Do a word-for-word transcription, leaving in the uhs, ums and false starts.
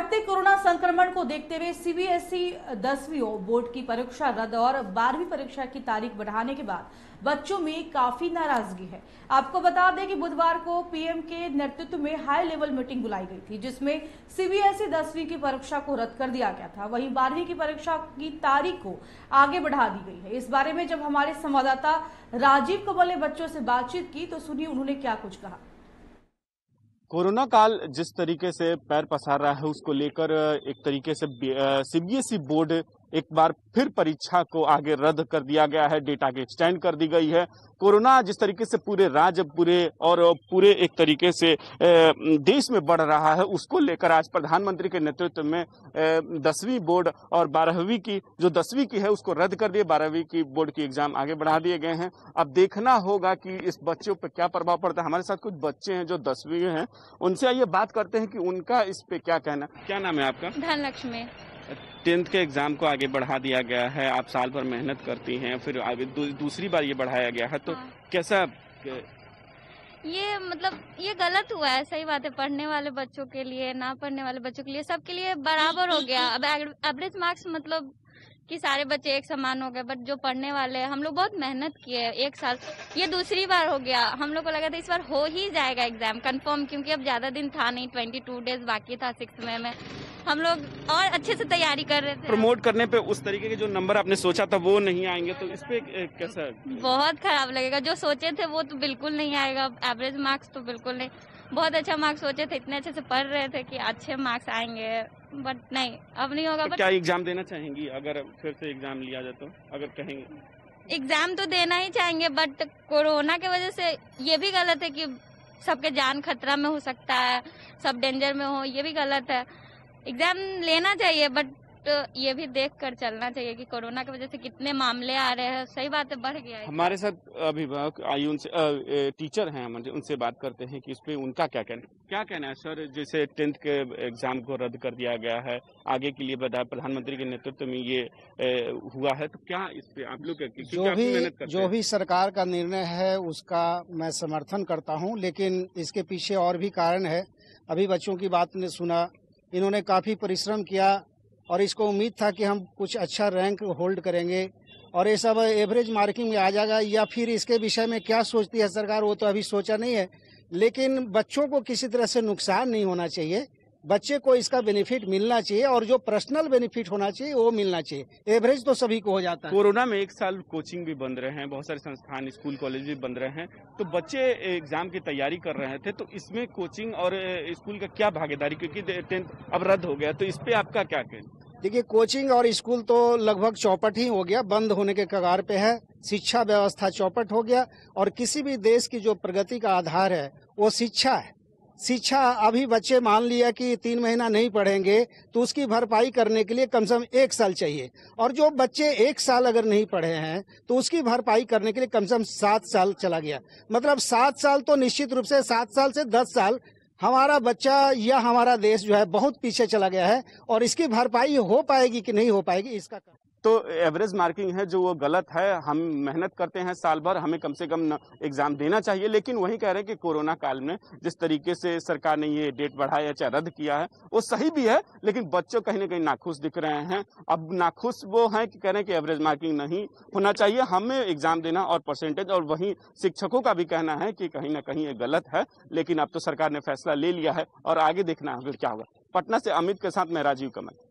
बढ़ते कोरोना संक्रमण को देखते हुए सीबीएसई दसवीं बोर्ड की परीक्षा रद्द और बारहवीं परीक्षा की तारीख बढ़ाने के बाद बच्चों में काफी नाराजगी है। आपको बता दें कि बुधवार को पीएम के नेतृत्व में हाई लेवल मीटिंग बुलाई गई थी, जिसमें सीबीएसई दसवीं की परीक्षा को रद्द कर दिया गया था। वहीं बारहवीं की परीक्षा की तारीख को आगे बढ़ा दी गई है। इस बारे में जब हमारे संवाददाता राजीव कमल ने बच्चों से बातचीत की तो सुनिए उन्होंने क्या कुछ कहा। कोरोना काल जिस तरीके से पैर पसार रहा है, उसको लेकर एक तरीके से सीबीएसई बोर्ड एक बार फिर परीक्षा को आगे रद्द कर दिया गया है, डेटा की एक्सटेंड कर दी गई है। कोरोना जिस तरीके से पूरे राज्य पूरे और पूरे एक तरीके से देश में बढ़ रहा है, उसको लेकर आज प्रधानमंत्री के नेतृत्व में दसवीं बोर्ड और बारहवीं की जो दसवीं की है उसको रद्द कर दिए, बारहवीं की बोर्ड की एग्जाम आगे बढ़ा दिए गए हैं। अब देखना होगा कि इस बच्चों पर क्या प्रभाव पड़ता है। हमारे साथ कुछ बच्चे हैं जो दसवीं हैं, उनसे आइए बात करते हैं कि उनका इस पे क्या कहना। क्या नाम है आपका? धनलक्ष्मी। टेंथ के एग्जाम को आगे बढ़ा दिया गया है, आप साल भर मेहनत करती हैं, फिर आगे दू, दूसरी बार ये बढ़ाया गया है तो हाँ। कैसा ये मतलब ये गलत हुआ है, सही बात है। पढ़ने वाले बच्चों के लिए, ना पढ़ने वाले बच्चों के लिए, सबके लिए बराबर हो गया। अब एवरेज मार्क्स मतलब कि सारे बच्चे एक समान हो गए, बट जो पढ़ने वाले हैं, हम लोग बहुत मेहनत किए एक साल, ये दूसरी बार हो गया। हम लोग को लगा था इस बार हो ही जाएगा एग्जाम कंफर्म, क्योंकि अब ज्यादा दिन था नहीं, ट्वेंटी टू डेज बाकी था सिक्स मई में। हम लोग और अच्छे से तैयारी कर रहे थे। प्रमोट करने पे उस तरीके के जो नंबर आपने सोचा था वो नहीं आएंगे, तो इस पे कैसा? बहुत खराब लगेगा। जो सोचे थे वो तो बिल्कुल नहीं आएगा, एवरेज मार्क्स तो बिल्कुल नहीं। बहुत अच्छा मार्क्स सोचे थे, इतने अच्छे से पढ़ रहे थे कि अच्छे मार्क्स आएंगे, बट नहीं, अब नहीं होगा। तो क्या एग्जाम देना चाहेंगी अगर फिर से एग्जाम लिया जाए तो? अगर कहेंगे एग्जाम तो देना ही चाहेंगे, बट कोरोना की वजह से ये भी गलत है कि सबके जान खतरा में हो सकता है, सब डेंजर में हो, ये भी गलत है। एग्जाम लेना चाहिए, बट तो ये भी देख कर चलना चाहिए कि कोरोना की वजह से कितने मामले आ रहे हैं। सही बात है, बढ़ गया है। हमारे साथ अभिभावक आयु उनसे टीचर हैं, उनसे बात करते हैं कि इस पे उनका क्या कहना क्या कहना है। सर, जैसे टेंथ के एग्जाम को रद्द कर दिया गया है, आगे के लिए बता प्रधानमंत्री के नेतृत्व में ये ए, हुआ है, तो क्या इस पे आप लोग जो भी जो भी सरकार का निर्णय है उसका मैं समर्थन करता हूँ, लेकिन इसके पीछे और भी कारण है। अभी बच्चों की बात ने सुना, इन्होंने काफ़ी परिश्रम किया और इसको उम्मीद था कि हम कुछ अच्छा रैंक होल्ड करेंगे और ये सब एवरेज मार्किंग में आ जाएगा, या फिर इसके विषय में क्या सोचती है सरकार वो तो अभी सोचा नहीं है। लेकिन बच्चों को किसी तरह से नुकसान नहीं होना चाहिए, बच्चे को इसका बेनिफिट मिलना चाहिए और जो पर्सनल बेनिफिट होना चाहिए वो मिलना चाहिए। एवरेज तो सभी को हो जाता है। कोरोना में एक साल कोचिंग भी बंद रहे हैं, बहुत सारे संस्थान स्कूल कॉलेज भी बंद रहे हैं, तो बच्चे एग्जाम की तैयारी कर रहे थे, तो इसमें कोचिंग और स्कूल का क्या भागीदारी, क्योंकि टेंथ अब रद्द हो गया, तो इस पे आपका क्या कहना? देखिये, कोचिंग और स्कूल तो लगभग चौपट ही हो गया, बंद होने के कगार पे है। शिक्षा व्यवस्था चौपट हो गया और किसी भी देश की जो प्रगति का आधार है वो शिक्षा है। शिक्षा अभी बच्चे मान लिया कि तीन महीना नहीं पढ़ेंगे तो उसकी भरपाई करने के लिए कम से कम एक साल चाहिए, और जो बच्चे एक साल अगर नहीं पढ़े हैं तो उसकी भरपाई करने के लिए कम से कम सात साल चला गया। मतलब सात साल तो निश्चित रूप से सात साल से दस साल हमारा बच्चा या हमारा देश जो है बहुत पीछे चला गया है, और इसकी भरपाई हो पाएगी कि नहीं हो पाएगी इसका तो एवरेज मार्किंग है जो वो गलत है। हम मेहनत करते हैं साल भर, हमें कम से कम एग्जाम देना चाहिए, लेकिन वही कह रहे हैं कि कोरोना काल में जिस तरीके से सरकार ने ये डेट बढ़ाया चाहे रद्द किया है वो सही भी है, लेकिन बच्चों कहीं ना कहीं नाखुश दिख रहे हैं। अब नाखुश वो हैं कि कह रहे हैं कि एवरेज मार्किंग नहीं होना चाहिए, हमें एग्जाम देना और परसेंटेज, और वहीं शिक्षकों का भी कहना है कि कहीं ना कहीं ये गलत है, लेकिन अब तो सरकार ने फैसला ले लिया है और आगे देखना है क्या होगा। पटना से अमित के साथ मैं राजीव कमल।